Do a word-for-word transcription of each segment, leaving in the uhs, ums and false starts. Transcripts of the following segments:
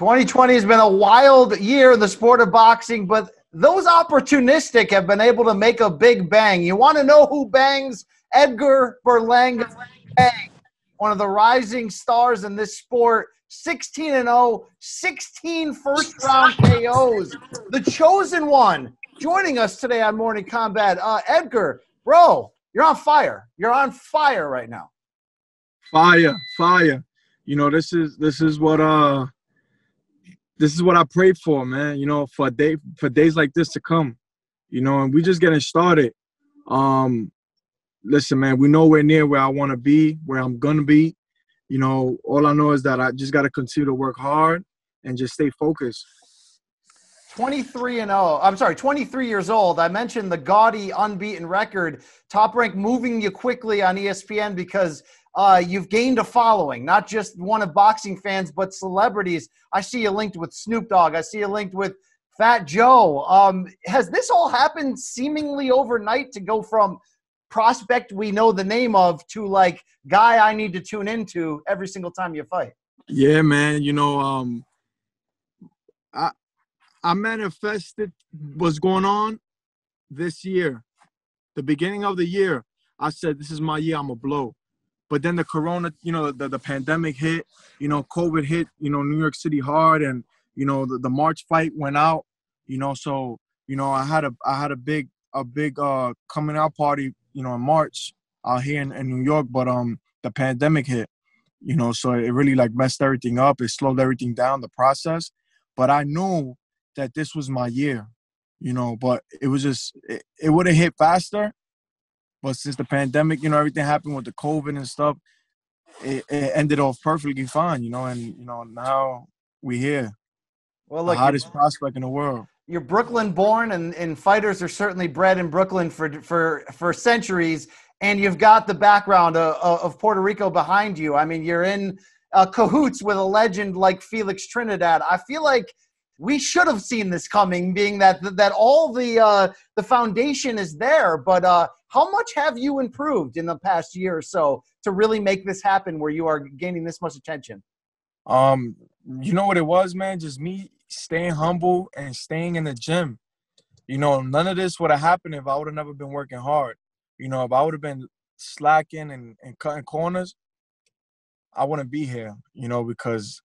twenty twenty has been a wild year in the sport of boxing, but those opportunistic have been able to make a big bang. You want to know who bangs? Edgar Berlanga bang. One of the rising stars in this sport. sixteen and oh, sixteen first-round K Os. The chosen one joining us today on Morning Combat. Uh, Edgar, bro, you're on fire. You're on fire right now. Fire, fire. You know, this is this is what uh this is what I prayed for, man. You know, for a day for days like this to come. You know, and we just getting started. Um, listen, man, we're nowhere near where I want to be, where I'm gonna be. You know, all I know is that I just got to continue to work hard and just stay focused. twenty-three and oh. I'm sorry, twenty-three years old. I mentioned the gaudy, unbeaten record. Top Rank moving you quickly on E S P N because uh, you've gained a following, not just one of boxing fans, but celebrities. I see you linked with Snoop Dogg. I see you linked with Fat Joe. Um, has this all happened seemingly overnight to go from prospect we know the name of to like guy I need to tune into every single time you fight? Yeah, man. You know, um, I I manifested what's going on this year. The beginning of the year, I said, this is my year. I'm a blow. But then the corona, you know, the, the pandemic hit, you know, COVID hit, you know, New York City hard. And, you know, the, the March fight went out, you know, so, you know, I had a, I had a big, a big uh, coming out party, you know, in March out uh, here in, in New York, but um, the pandemic hit, you know, so it really like messed everything up. It slowed everything down, the process. But I knew that this was my year, you know, but it was just, it, it would have hit faster. But since the pandemic, you know, everything happened with the COVID and stuff, it, it ended off perfectly fine, you know, and, you know, now we're here. Well, look, the hottest prospect in the world. You're Brooklyn born, and, and fighters are certainly bred in Brooklyn for, for, for centuries. And you've got the background of, of Puerto Rico behind you. I mean, you're in uh, cahoots with a legend like Felix Trinidad. I feel like we should have seen this coming, being that, that all the, uh, the foundation is there. But uh, how much have you improved in the past year or so to really make this happen where you are gaining this much attention? Um, you know what it was, man? Just me staying humble and staying in the gym. You know, none of this would have happened if I would have never been working hard. You know, if I would have been slacking and, and cutting corners, I wouldn't be here, you know, because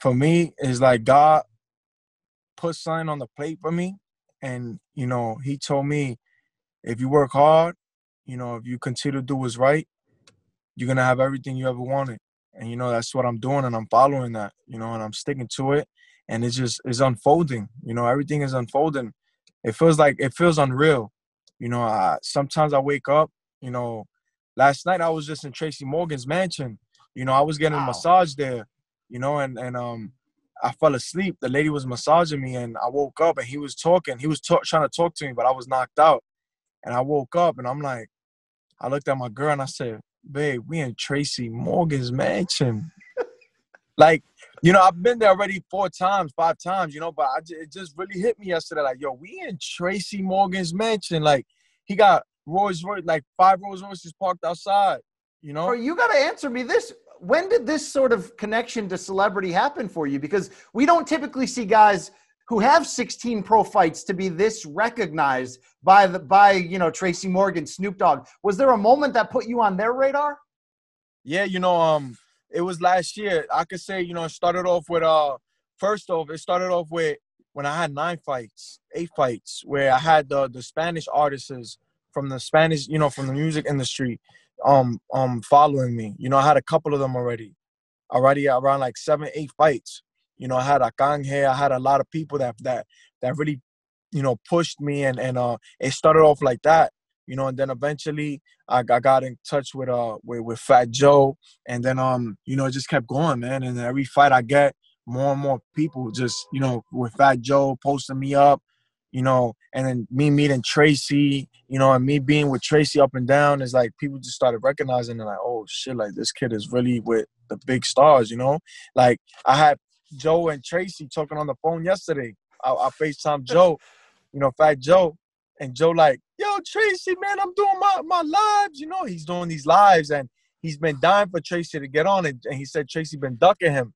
for me, it's like God put something on the plate for me. And, you know, he told me, if you work hard, you know, if you continue to do what's right, you're going to have everything you ever wanted. And, you know, that's what I'm doing, and I'm following that, you know, and I'm sticking to it. And it's just, it's unfolding, you know, everything is unfolding. It feels like, it feels unreal. You know, I, sometimes I wake up, you know, last night I was just in Tracy Morgan's mansion. You know, I was getting wow. a massage there, you know, and, and um, I fell asleep. The lady was massaging me, and I woke up, and he was talking. He was ta- trying to talk to me, but I was knocked out. And I woke up, and I'm like, I looked at my girl, and I said, babe, we in Tracy Morgan's mansion. Like, you know, I've been there already four times, five times, you know, but I, it just really hit me yesterday. Like, yo, we in Tracy Morgan's mansion. Like, he got Rolls Royce, like five Rolls Royces parked outside, you know? Bro, you got to answer me this. When did this sort of connection to celebrity happen for you? Because we don't typically see guys who have sixteen pro fights to be this recognized by, the, by you know, Tracy Morgan, Snoop Dogg. Was there a moment that put you on their radar? Yeah, you know, um, it was last year. I could say, you know, it started off with, uh, first off, it started off with when I had nine fights, eight fights, where I had the, the Spanish artists from the Spanish, you know, from the music industry um, um, following me. You know, I had a couple of them already, already around like seven, eight fights. You know, I had Arcangel. I had a lot of people that that that really, you know, pushed me, and and uh, it started off like that, you know, and then eventually I, I got in touch with uh with, with Fat Joe, and then um you know it just kept going, man. And every fight I get more and more people just, you know, with Fat Joe posting me up, you know, and then me meeting Tracy, you know, and me being with Tracy up and down is like people just started recognizing and like, oh shit, like this kid is really with the big stars, you know, like I had Joe and Tracy talking on the phone yesterday. I, I FaceTimed Joe, you know, Fat Joe. And Joe like, yo, Tracy, man, I'm doing my, my lives. You know, he's doing these lives. And he's been dying for Tracy to get on it. And he said Tracy been ducking him.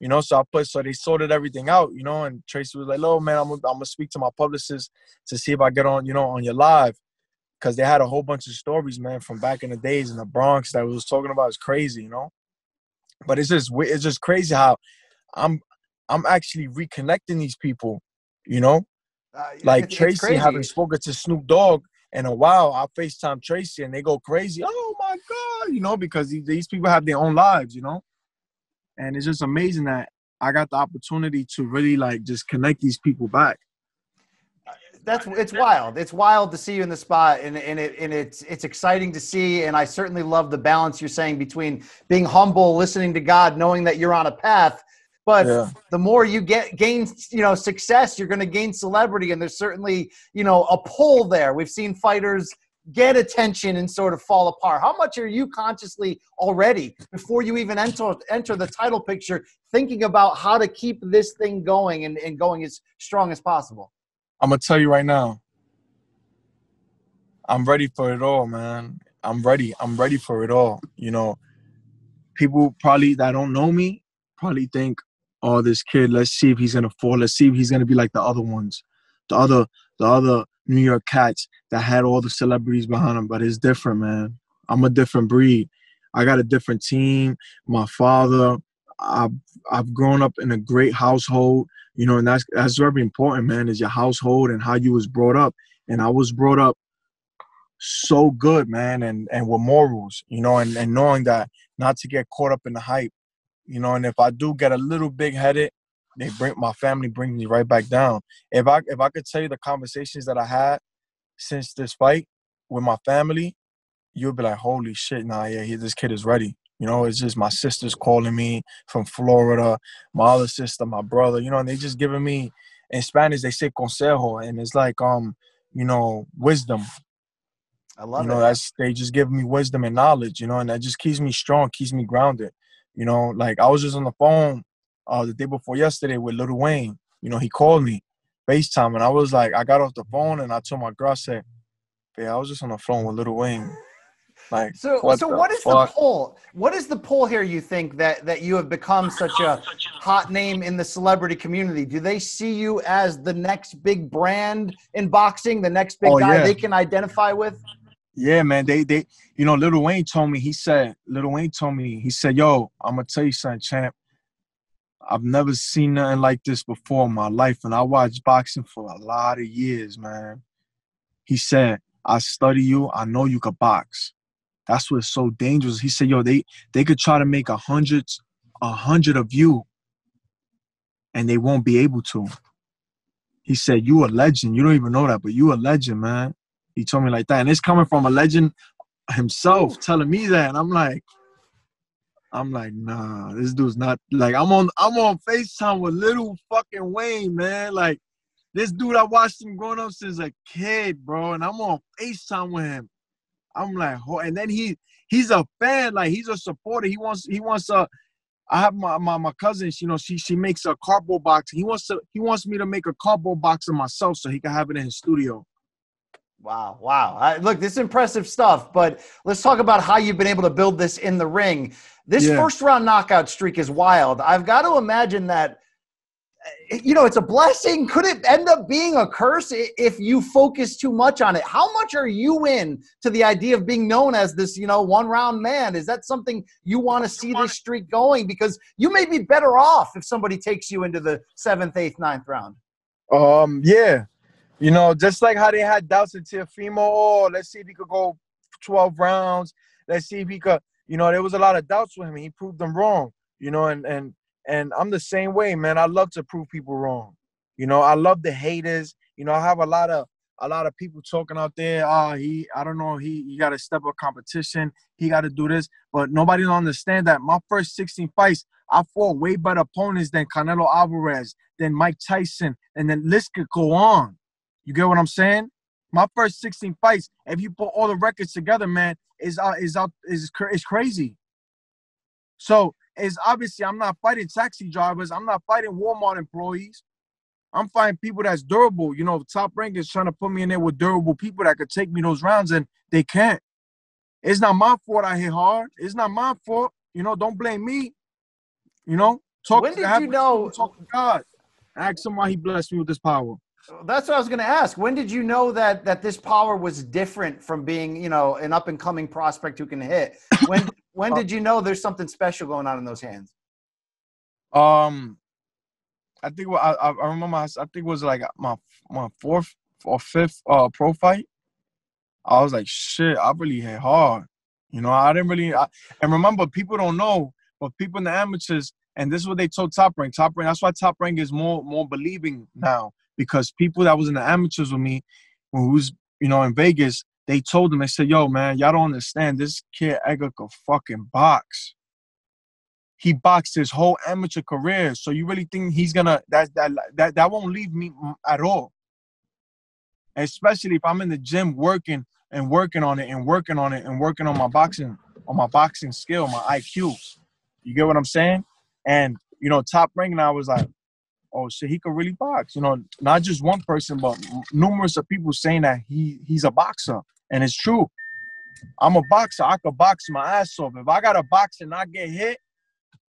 you know. So I put, so they sorted everything out, you know. And Tracy was like, "Oh man, I'm gonna, I'm gonna speak to my publicist to see if I get on, you know, on your live," because they had a whole bunch of stories, man, from back in the days in the Bronx that we was talking about. It's crazy, you know. But it's just, it's just crazy how I'm, I'm actually reconnecting these people, you know. Uh, like it's, Tracy, it's having spoken to Snoop Dogg in a while, I FaceTime Tracy and they go crazy. Oh my God, you know, because these people have their own lives, you know. And it's just amazing that I got the opportunity to really like just connect these people back. That's, it's wild. It's wild to see you in the spot, and and it and it's it's exciting to see. And I certainly love the balance you're saying between being humble, listening to God, knowing that you're on a path. But yeah. the more you get gain, you know, success, you're going to gain celebrity, and there's certainly, you know, a pull there. We've seen fighters get attention and sort of fall apart. How much are you consciously already, before you even enter enter the title picture, thinking about how to keep this thing going and, and going as strong as possible? I'm going to tell you right now, I'm ready for it all, man. I'm ready. I'm ready for it all. You know, people probably that don't know me probably think, oh, this kid, let's see if he's going to fall. Let's see if he's going to be like the other ones, the other the other New York cats that had all the celebrities behind them. But it's different, man. I'm a different breed. I got a different team. My father, I've, I've grown up in a great household. You know, and that's, that's very important, man, is your household and how you was brought up. And I was brought up so good, man, and, and with morals, you know, and, and knowing that not to get caught up in the hype, you know. And if I do get a little big-headed, they bring, my family brings me right back down. If I, if I could tell you the conversations that I had since this fight with my family, you'll be like, holy shit, nah, yeah, this kid is ready. You know, it's just my sister's calling me from Florida, my other sister, my brother, you know, and they just giving me, in Spanish, they say consejo, and it's like, um, you know, wisdom. I love it. You know, that's, they just give me wisdom and knowledge, you know, and that just keeps me strong, keeps me grounded. You know, like I was just on the phone uh, the day before yesterday with Lil Wayne. You know, he called me, FaceTime, and I was like, I got off the phone and I told my girl, I said, yeah, I was just on the phone with Lil Wayne. Like, so what so what is fuck? the pull? What is the pull here, you think, that, that you have become such a hot name in the celebrity community? Do they see you as the next big brand in boxing, the next big oh, guy yeah. they can identify with? Yeah, man. They they you know, Lil Wayne told me, he said, Lil Wayne told me, he said, yo, I'm gonna tell you something, champ. I've never seen nothing like this before in my life, and I watched boxing for a lot of years, man. He said, I study you, I know you could box. That's what's so dangerous. He said, yo, they, they could try to make a hundred, a hundred of you, and they won't be able to. He said, you a legend. You don't even know that, but you a legend, man. He told me like that. And it's coming from a legend himself telling me that. And I'm like, I'm like, nah, this dude's not like, I'm on, I'm on FaceTime with Lil fucking Wayne, man. Like, this dude, I watched him growing up since a kid, bro. And I'm on FaceTime with him. I'm like, oh, and then he he's a fan, like he's a supporter. He wants he wants a. I have my my my cousin, you know, she she makes a cardboard box. He wants to he wants me to make a cardboard box of myself so he can have it in his studio. Wow, wow! I, look, this is impressive stuff. But let's talk about how you've been able to build this in the ring. This yeah. first round knockout streak is wild. I've got to imagine that. You know, it's a blessing. Could it end up being a curse if you focus too much on it? How much are you in to the idea of being known as this, you know, one-round man? Is that something you want to see this streak going? Because you may be better off if somebody takes you into the seventh, eighth, ninth round. Um, yeah. You know, just like how they had doubts in Teofimo, oh, let's see if he could go twelve rounds. Let's see if he could, you know, there was a lot of doubts with him. He proved them wrong, you know, and, and, And I'm the same way, man. I love to prove people wrong. You know, I love the haters. You know, I have a lot of a lot of people talking out there, oh, he, I don't know, he, he got to step up competition. He got to do this. But nobody don't understand that my first sixteen fights, I fought way better opponents than Canelo Alvarez, than Mike Tyson, and then list could go on. You get what I'm saying? My first sixteen fights, if you put all the records together, man, is uh, is uh, is it's crazy. So it's obviously I'm not fighting taxi drivers. I'm not fighting Walmart employees. I'm fighting people that's durable. You know, Top Rank is trying to put me in there with durable people that could take me those rounds, and they can't. It's not my fault I hit hard. It's not my fault. You know, don't blame me. You know, Talk when did God. you know? Talk to God. Ask him why he blessed me with this power. That's what I was going to ask. When did you know that that this power was different from being, you know, an up and coming prospect who can hit? When when did you know there's something special going on in those hands? Um, I think I I remember I think it was like my my fourth or fifth uh pro fight. I was like, shit, I really hit hard. You know, I didn't really. I, and remember, people don't know, but people in the amateurs, and this is what they told Top Rank. Top Rank. That's why Top Rank is more more believing now. Because people that was in the amateurs with me, who was, you know, in Vegas, they told them, they said, yo, man, y'all don't understand. This kid, Edgar, could fucking box. He boxed his whole amateur career. So you really think he's going to, that, that that that won't leave me at all. Especially if I'm in the gym working and working on it and working on it and working on my boxing, on my boxing skill, my I Q. You get what I'm saying? And, you know, Top Rank, and I was like, oh shit, he could really box. You know, not just one person, but numerous of people saying that he he's a boxer, and it's true. I'm a boxer. I could box my ass off. If I got to box and I get hit,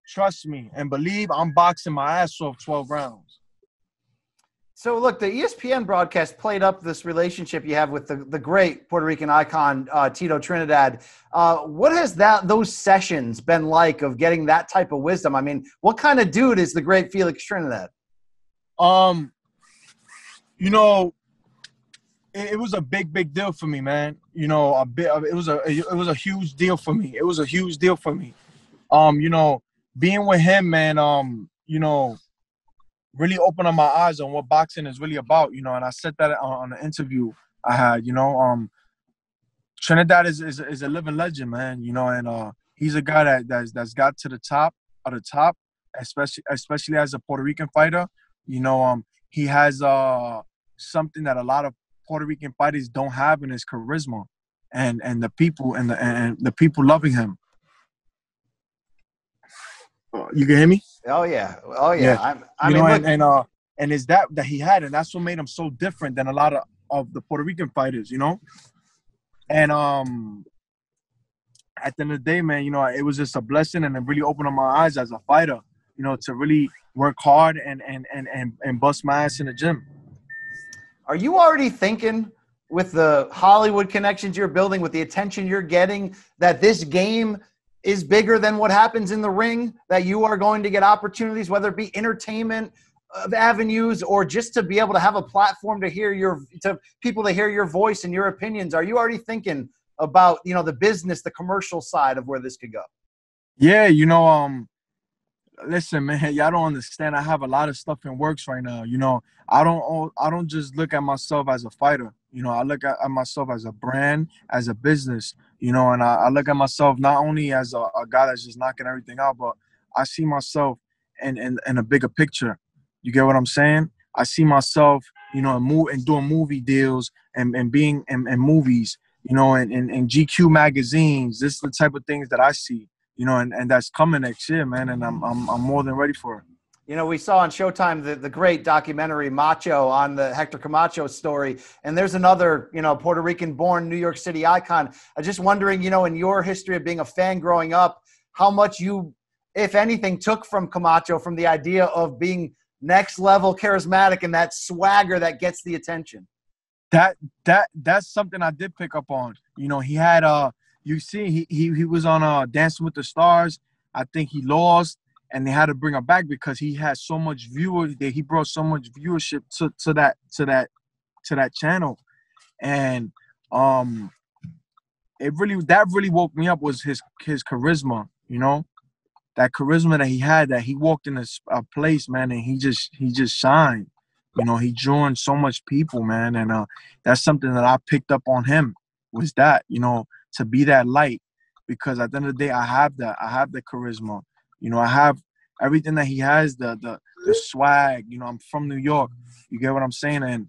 trust me and believe, I'm boxing my ass off twelve rounds. So look, the E S P N broadcast played up this relationship you have with the, the great Puerto Rican icon, uh, Tito Trinidad. Uh, what has that those sessions been like of getting that type of wisdom? I mean, what kind of dude is the great Felix Trinidad? Um, you know, it, it was a big, big deal for me, man. You know, a bit. It was a it was a huge deal for me. It was a huge deal for me. Um, you know, being with him, man. Um, you know, really opened up my eyes on what boxing is really about. You know, and I said that on, on an interview I had. You know, um, Trinidad is is is a living legend, man. You know, and uh, he's a guy that that's that's got to the top of the top, especially especially as a Puerto Rican fighter. You know, um, he has uh, something that a lot of Puerto Rican fighters don't have in his charisma, and and the people and the and the people loving him. You can hear me? Oh yeah, oh yeah. yeah. I'm, I you mean, know, and, and uh, and it's that that he had, and that's what made him so different than a lot of, of the Puerto Rican fighters, you know. And um, at the end of the day, man, you know, it was just a blessing, and it really opened up my eyes as a fighter, you know, to really work hard and, and, and, and, and bust my ass in the gym. Are you already thinking with the Hollywood connections you're building, with the attention you're getting, that this game is bigger than what happens in the ring, that you are going to get opportunities, whether it be entertainment uh, avenues or just to be able to have a platform to hear your to people to hear your voice and your opinions? Are you already thinking about, you know, the business, the commercial side of where this could go? Yeah, you know, um, listen, man, y'all don't understand. I have a lot of stuff in works right now. You know, I don't I don't just look at myself as a fighter. You know, I look at myself as a brand, as a business, you know, and I, I look at myself not only as a, a guy that's just knocking everything out, but I see myself in, in, in a bigger picture. You get what I'm saying? I see myself, you know, in, mo in doing movie deals and, and being in, in movies, you know, and, and, and G Q magazines. This is the type of things that I see. You know, and, and that's coming next year, man, and I'm, I'm, I'm more than ready for it. You know, we saw on Showtime the, the great documentary Macho on the Hector Camacho story, and there's another, you know, Puerto Rican-born New York City icon. I'm just wondering, you know, in your history of being a fan growing up, how much you, if anything, took from Camacho, from the idea of being next-level charismatic and that swagger that gets the attention. That, that, that's something I did pick up on. You know, he had a uh, you see, he he he was on uh, Dancing with the Stars. I think he lost, and they had to bring him back because he had so much viewers. That he brought so much viewership to to that to that to that channel, and um, it really that really woke me up was his his charisma. You know, that charisma that he had. That he walked in a, a place, man, and he just he just shined. You know, he drew in so much people, man, and uh, that's something that I picked up on him was that, you know, to be that light, because at the end of the day, I have that. I have the charisma. You know, I have everything that he has, the the, the swag. You know, I'm from New York. You get what I'm saying? And,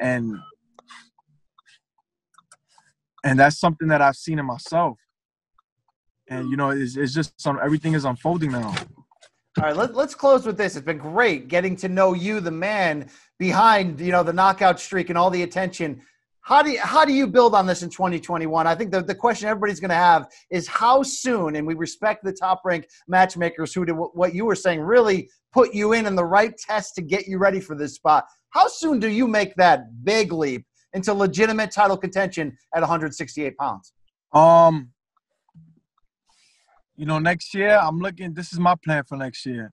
and, and that's something that I've seen in myself. And, you know, it's, it's just some, everything is unfolding now. All right, let, let's close with this. It's been great getting to know you, the man behind, you know, the knockout streak and all the attention. How do you, how do you build on this in twenty twenty-one? I think the, the question everybody's going to have is how soon, and we respect the Top Rank matchmakers who did what you were saying, really put you in in the right test to get you ready for this spot. How soon do you make that big leap into legitimate title contention at one sixty-eight pounds? Um, you know, next year I'm looking – this is my plan for next year.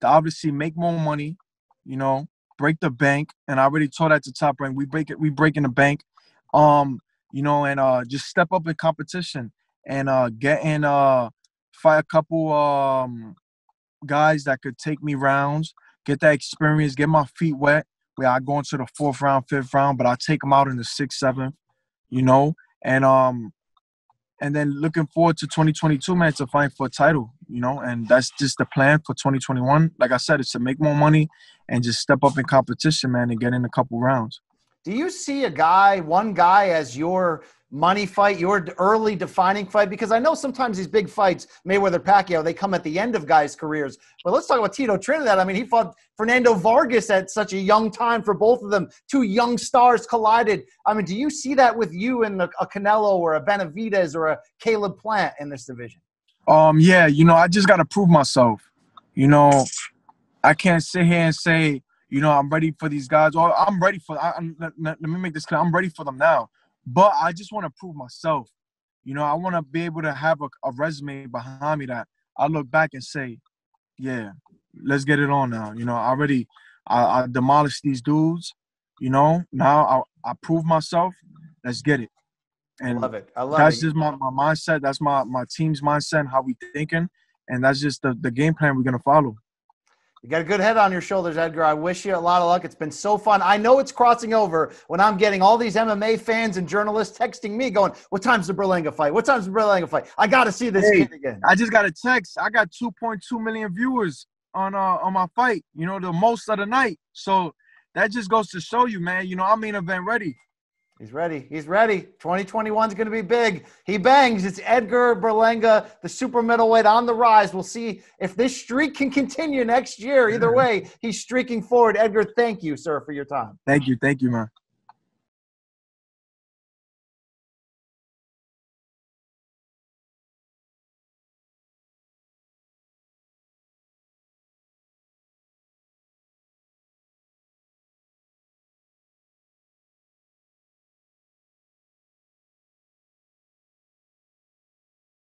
To obviously make more money, you know, break the bank. And I already told that to Top Rank. We break it, we breaking the bank. Um, you know, and uh, just step up in competition and uh, get in, uh, fight a couple um, guys that could take me rounds, get that experience, get my feet wet, where I go into the fourth round, fifth round, but I take them out in the sixth, seventh, you know, and um, and then looking forward to twenty twenty-two, man, to fight for a title, you know, and that's just the plan for twenty twenty-one. Like I said, it's to make more money and just step up in competition, man, and get in a couple rounds. Do you see a guy, one guy as your money fight, your early defining fight? Because I know sometimes these big fights, Mayweather, Pacquiao, they come at the end of guys' careers. But let's talk about Tito Trinidad. I mean, he fought Fernando Vargas at such a young time for both of them. Two young stars collided. I mean, do you see that with you and a Canelo or a Benavidez or a Caleb Plant in this division? Um, yeah, you know, I just got to prove myself. You know, I can't sit here and say, you know, I'm ready for these guys. Or I'm ready for I, I'm, let, let me make this clear. I'm ready for them now. But I just want to prove myself. You know, I want to be able to have a, a resume behind me that I look back and say, yeah, let's get it on now. You know, I already I, I demolished these dudes. You know, now I, I prove myself. Let's get it. And I love it. I love that's it. That's just my, my mindset. That's my, my team's mindset and how we thinking. And that's just the, the game plan we're going to follow. You got a good head on your shoulders, Edgar. I wish you a lot of luck. It's been so fun. I know it's crossing over when I'm getting all these M M A fans and journalists texting me going, what time's the Berlanga fight? What time's the Berlanga fight? I got to see this hey, kid again. I just got a text. I got two point two million viewers on uh, on my fight, you know, the most of the night. So that just goes to show you, man, you know, I'm main event ready. He's ready. He's ready. twenty twenty-one is going to be big. He bangs. It's Edgar Berlanga, the super middleweight on the rise. We'll see if this streak can continue next year. Either way, he's streaking forward. Edgar, thank you, sir, for your time. Thank you. Thank you, man.